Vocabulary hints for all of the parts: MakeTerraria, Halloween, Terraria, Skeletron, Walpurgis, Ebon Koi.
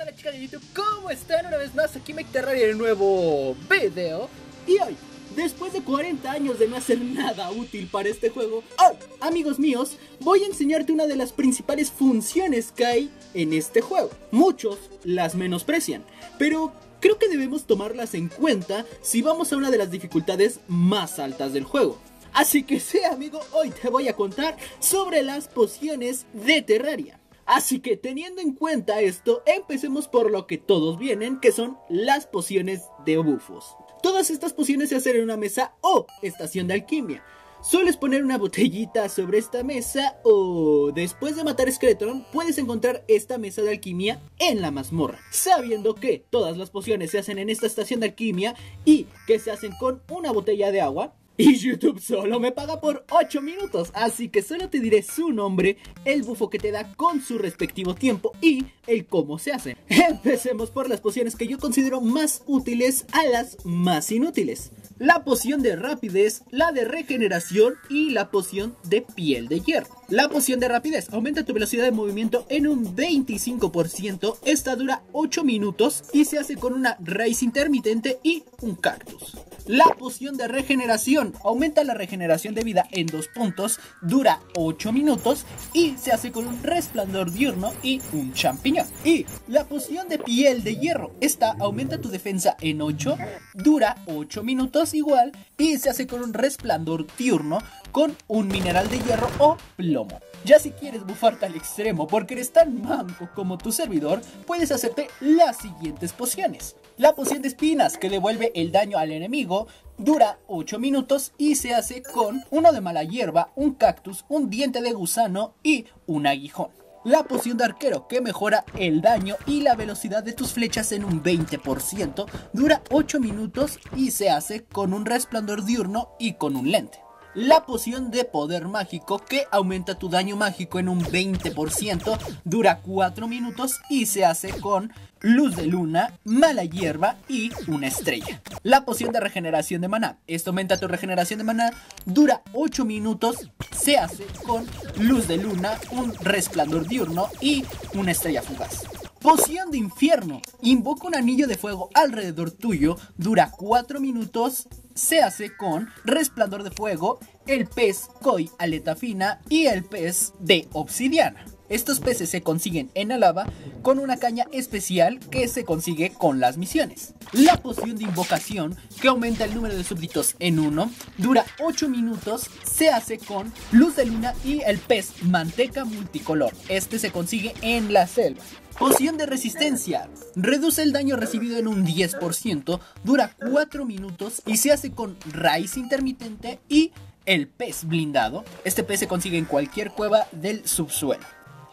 Hola chicas de YouTube, ¿cómo están? Una vez más aquí MakeTerraria en un nuevo video. Y hoy, después de 40 años de no hacer nada útil para este juego, hoy, amigos míos, voy a enseñarte una de las principales funciones que hay en este juego. Muchos las menosprecian, pero creo que debemos tomarlas en cuenta si vamos a una de las dificultades más altas del juego. Así que sí, amigo, hoy te voy a contar sobre las pociones de Terraria. Así que teniendo en cuenta esto, empecemos por lo que todos vienen, que son las pociones de bufos. Todas estas pociones se hacen en una mesa o estación de alquimia. Sueles poner una botellita sobre esta mesa o después de matar a Skeletron puedes encontrar esta mesa de alquimia en la mazmorra. Sabiendo que todas las pociones se hacen en esta estación de alquimia y que se hacen con una botella de agua, y YouTube solo me paga por 8 minutos, así que solo te diré su nombre, el bufo que te da con su respectivo tiempo y el cómo se hace. Empecemos por las pociones que yo considero más útiles a las más inútiles. La poción de rapidez, la de regeneración y la poción de piel de hierro. La poción de rapidez aumenta tu velocidad de movimiento en un 25%, esta dura 8 minutos y se hace con una raíz intermitente y un cactus. La poción de regeneración aumenta la regeneración de vida en 2 puntos, dura 8 minutos y se hace con un resplandor diurno y un champiñón. Y la poción de piel de hierro, esta aumenta tu defensa en 8, dura 8 minutos igual y se hace con un resplandor diurno con un mineral de hierro o plomo. Ya si quieres bufarte al extremo porque eres tan manco como tu servidor, puedes hacerte las siguientes pociones. La poción de espinas, que devuelve el daño al enemigo, dura 8 minutos y se hace con uno de mala hierba, un cactus, un diente de gusano y un aguijón. La poción de arquero, que mejora el daño y la velocidad de tus flechas en un 20%, dura 8 minutos y se hace con un resplandor diurno y con un lente. La poción de poder mágico, que aumenta tu daño mágico en un 20%, dura 4 minutos y se hace con luz de luna, mala hierba y una estrella. La poción de regeneración de maná, esto aumenta tu regeneración de maná, dura 8 minutos, se hace con luz de luna, un resplandor diurno y una estrella fugaz. Poción de infierno, invoca un anillo de fuego alrededor tuyo, dura 4 minutos, se hace con resplandor de fuego, el pez koi aleta fina y el pez de obsidiana. Estos peces se consiguen en la lava con una caña especial que se consigue con las misiones. La poción de invocación, que aumenta el número de súbditos en 1, dura 8 minutos, se hace con luz de luna y el pez manteca multicolor. Este se consigue en la selva. Poción de resistencia, reduce el daño recibido en un 10%, dura 4 minutos y se hace con raíz intermitente y el pez blindado. Este pez se consigue en cualquier cueva del subsuelo.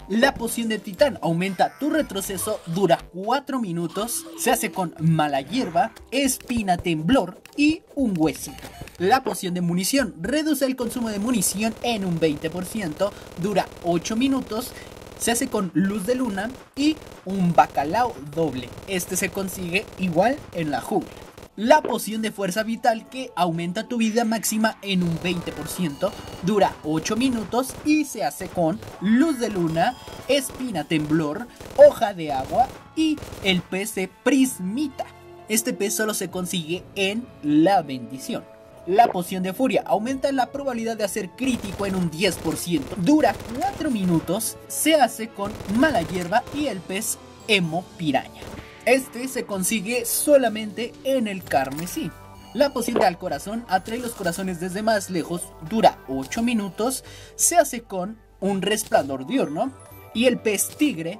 La poción de titán aumenta tu retroceso, dura 4 minutos, se hace con mala hierba, espina temblor y un huesito. La poción de munición, reduce el consumo de munición en un 20%, dura 8 minutos. Se hace con luz de luna y un bacalao doble. Este se consigue igual en la jungla. La poción de fuerza vital, que aumenta tu vida máxima en un 20%, dura 8 minutos y se hace con luz de luna, espina temblor, hoja de agua y el pez de prismita. Este pez solo se consigue en la bendición. La poción de furia aumenta la probabilidad de hacer crítico en un 10%, dura 4 minutos, se hace con mala hierba y el pez emo piraña. Este se consigue solamente en el carmesí. La poción de al corazón atrae los corazones desde más lejos, dura 8 minutos, se hace con un resplandor diurno y el pez tigre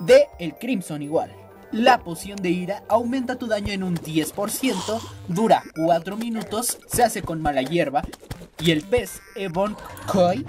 de el crimson igual. La poción de ira aumenta tu daño en un 10%, dura 4 minutos, se hace con mala hierba y el pez Ebon Koi,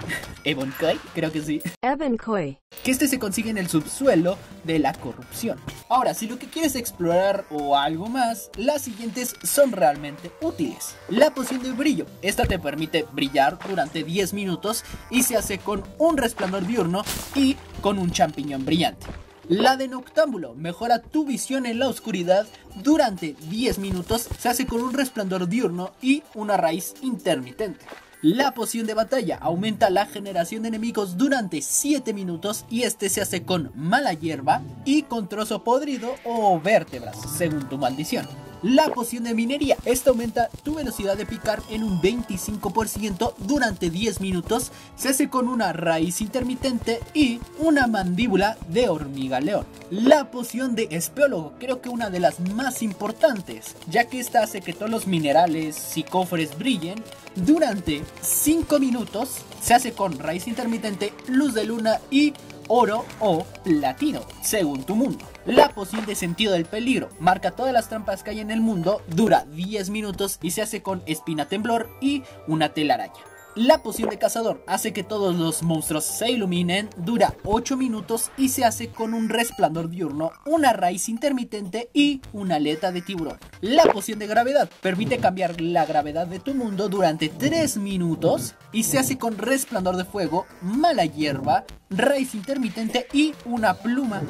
creo que sí. Ebon Koi. Que este se consigue en el subsuelo de la corrupción. Ahora, si lo que quieres explorar o algo más, las siguientes son realmente útiles. La poción de brillo, esta te permite brillar durante 10 minutos y se hace con un resplandor diurno y con un champiñón brillante. La de noctámbulo, mejora tu visión en la oscuridad durante 10 minutos, se hace con un resplandor diurno y una raíz intermitente. La poción de batalla aumenta la generación de enemigos durante 7 minutos y este se hace con mala hierba y con trozo podrido o vértebras, según tu maldición. La poción de minería, esta aumenta tu velocidad de picar en un 25% durante 10 minutos, se hace con una raíz intermitente y una mandíbula de hormiga león. La poción de espeólogo, creo que una de las más importantes, ya que esta hace que todos los minerales y cofres brillen durante 5 minutos, se hace con raíz intermitente, luz de luna y oro o platino, según tu mundo. La poción de sentido del peligro marca todas las trampas que hay en el mundo, dura 10 minutos y se hace con espina temblor y una telaraña. La poción de cazador hace que todos los monstruos se iluminen, dura 8 minutos y se hace con un resplandor diurno, una raíz intermitente y una aleta de tiburón. La poción de gravedad permite cambiar la gravedad de tu mundo durante 3 minutos y se hace con resplandor de fuego, mala hierba, raíz intermitente y una pluma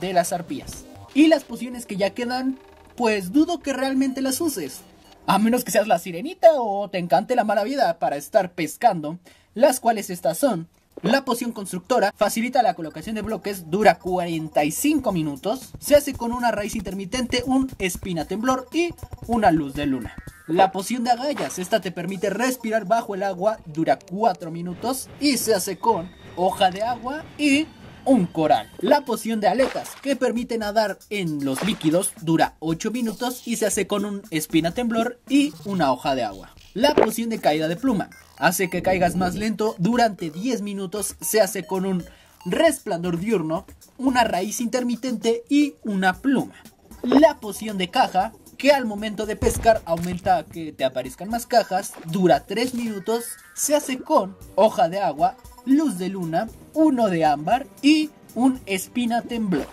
de las arpías. Y las pociones que ya quedan, pues dudo que realmente las uses. A menos que seas la sirenita o te encante la mala vida para estar pescando, las cuales estas son. La poción constructora facilita la colocación de bloques, dura 45 minutos, se hace con una raíz intermitente, un espina temblor y una luz de luna. La poción de agallas, esta te permite respirar bajo el agua, dura 4 minutos y se hace con hoja de agua y un coral. La poción de aletas, que permite nadar en los líquidos, dura 8 minutos y se hace con un espina temblor y una hoja de agua. La poción de caída de pluma hace que caigas más lento durante 10 minutos, se hace con un resplandor diurno, una raíz intermitente y una pluma. La poción de caja, que al momento de pescar aumenta que te aparezcan más cajas, dura 3 minutos, se hace con hoja de agua, luz de luna, uno de ámbar y un espina temblor.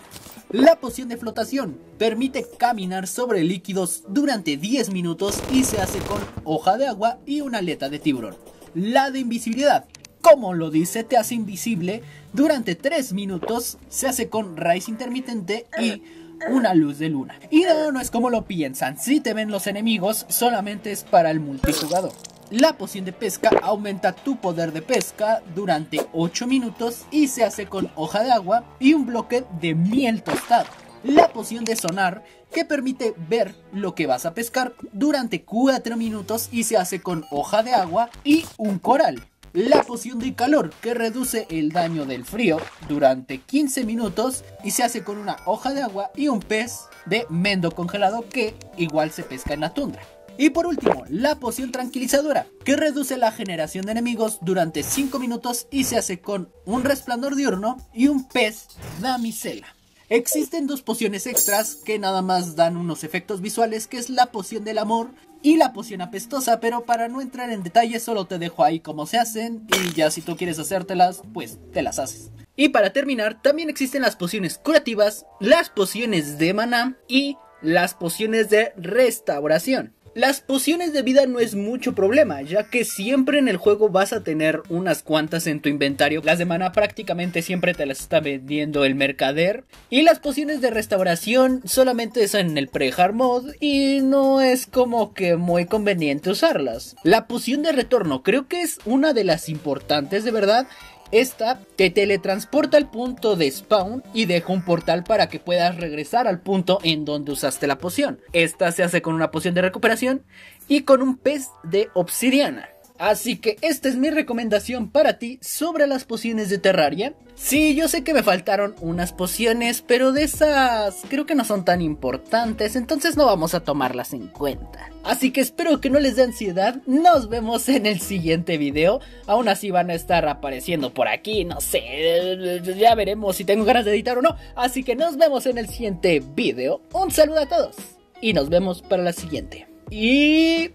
La poción de flotación permite caminar sobre líquidos durante 10 minutos y se hace con hoja de agua y una aleta de tiburón. La de invisibilidad, como lo dice, te hace invisible durante 3 minutos, se hace con raíz intermitente y una luz de luna. Y no, no es como lo piensan, si te ven los enemigos, solamente es para el multijugador. La poción de pesca aumenta tu poder de pesca durante 8 minutos y se hace con hoja de agua y un bloque de miel tostado. La poción de sonar, que permite ver lo que vas a pescar durante 4 minutos y se hace con hoja de agua y un coral. La poción de calor, que reduce el daño del frío durante 15 minutos y se hace con una hoja de agua y un pez de mendo congelado que igual se pesca en la tundra. Y por último, la poción tranquilizadora, que reduce la generación de enemigos durante 5 minutos y se hace con un resplandor diurno y un pez damisela. Existen dos pociones extras que nada más dan unos efectos visuales, que es la poción del amor y la poción apestosa, pero para no entrar en detalle solo te dejo ahí cómo se hacen y ya si tú quieres hacértelas, pues te las haces. Y para terminar, también existen las pociones curativas, las pociones de maná y las pociones de restauración. Las pociones de vida no es mucho problema, ya que siempre en el juego vas a tener unas cuantas en tu inventario. Las de maná prácticamente siempre te las está vendiendo el mercader. Y las pociones de restauración solamente son en el pre-hard mod y no es como que muy conveniente usarlas. La poción de retorno creo que es una de las importantes de verdad. Esta te teletransporta al punto de spawn y deja un portal para que puedas regresar al punto en donde usaste la poción. Esta se hace con una poción de recuperación y con un pez de obsidiana. Así que esta es mi recomendación para ti sobre las pociones de Terraria. Sí, yo sé que me faltaron unas pociones, pero de esas creo que no son tan importantes, entonces no vamos a tomarlas en cuenta. Así que espero que no les dé ansiedad, nos vemos en el siguiente video. Aún así van a estar apareciendo por aquí, no sé, ya veremos si tengo ganas de editar o no. Así que nos vemos en el siguiente video, un saludo a todos y nos vemos para la siguiente. Y